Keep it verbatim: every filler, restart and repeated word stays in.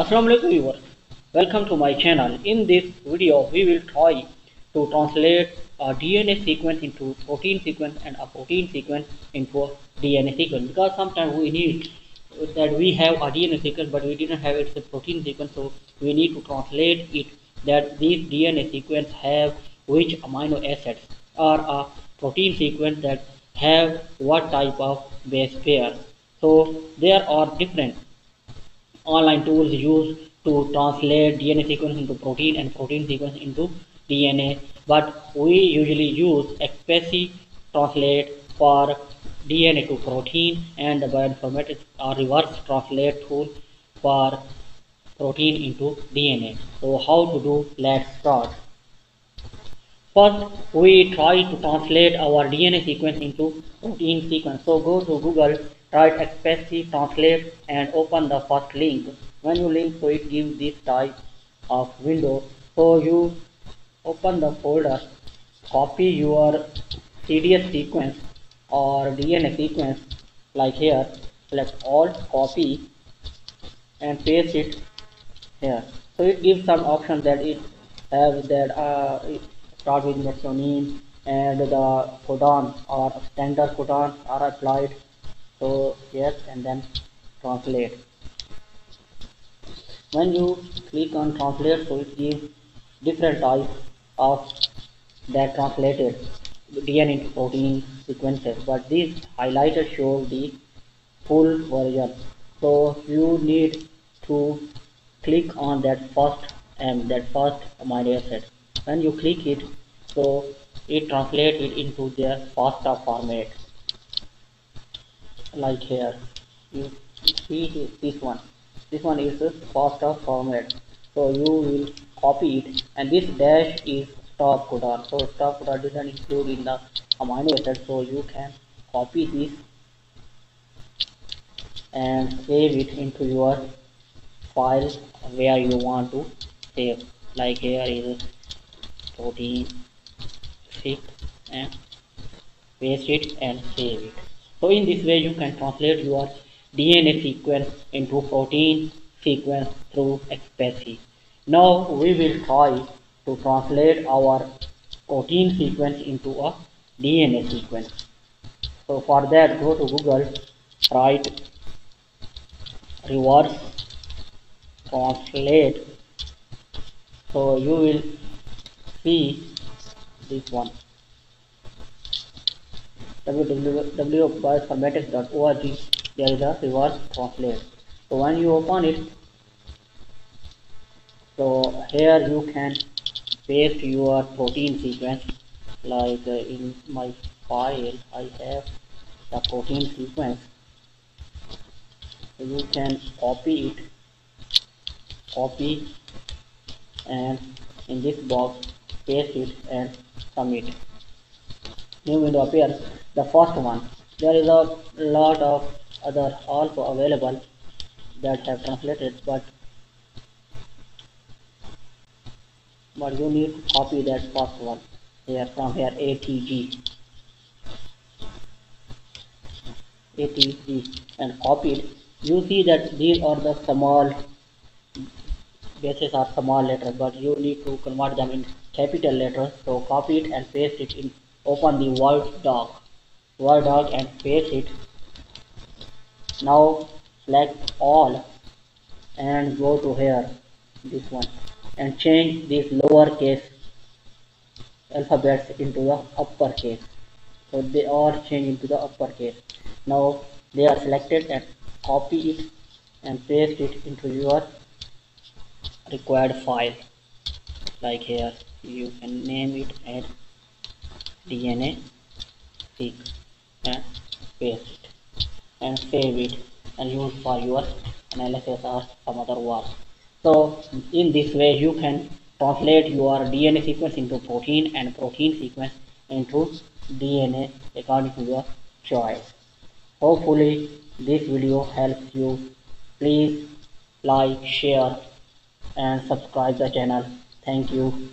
Assalamu alaikum viewers, welcome to my channel. In this video we will try to translate a D N A sequence into protein sequence and a protein sequence into a D N A sequence, because sometimes we need that we have a D N A sequence but we didn't have it's a protein sequence, so we need to translate it that these D N A sequence have which amino acids, or a protein sequence that have what type of base pair. So there are different online tools used to translate D N A sequence into protein and protein sequence into D N A, but we usually use Expasy translate for D N A to protein and the bioinformatics or reverse translate tool for protein into D N A. So how to do? Let's start. First we try to translate our D N A sequence into protein sequence. So go to Google, write Expasy translate and open the first link. When you link, so it gives this type of window. So you open the folder, copy your C D S sequence or D N A sequence like here, select Alt, copy and paste it here. So it gives some options that it has that uh, it start with methionine and the codon or standard codon are applied. So yes, and then translate. When you click on translate, so it gives different types of that translated D N A into protein sequences, but these highlighted show the full version. So you need to click on that first M, that first amino acid. When you click it, so it translates it into their FASTA format. Like here, you see this one. This one is the FASTA format. So you will copy it, and this dash is stop codon. So stop codon didn't include in the amino acid, so you can copy this and save it into your file where you want to save. Like here is protein zip and paste it and save it. So in this way you can translate your D N A sequence into protein sequence through Expasy. Now we will try to translate our protein sequence into a D N A sequence. So for that, go to Google, write reverse translate. So you will see this one, w w w dot bioinformatics dot org. There is a reverse translate. So when you open it, so here you can paste your protein sequence. Like uh, in my file I have the protein sequence, so you can copy it, copy and in this box paste it and submit. New window appears, the first one. There is a lot of other also available that have translated, but but you need to copy that first one here, from here A T G A T G, and copy it. You see that these are the small bases are small letters, but you need to convert them in capital letters. So copy it and paste it in. Open the Word doc, Word doc and paste it. Now select all and go to here, this one, and change this lowercase alphabets into the uppercase. So they are changed into the uppercase. Now they are selected, and copy it and paste it into your required file. Like here, you can name it as D N A seq and paste it and save it and use for your analysis or some other work. So in this way you can translate your D N A sequence into protein and protein sequence into D N A according to your choice. Hopefully this video helps you. Please like, share and subscribe the channel. Thank you.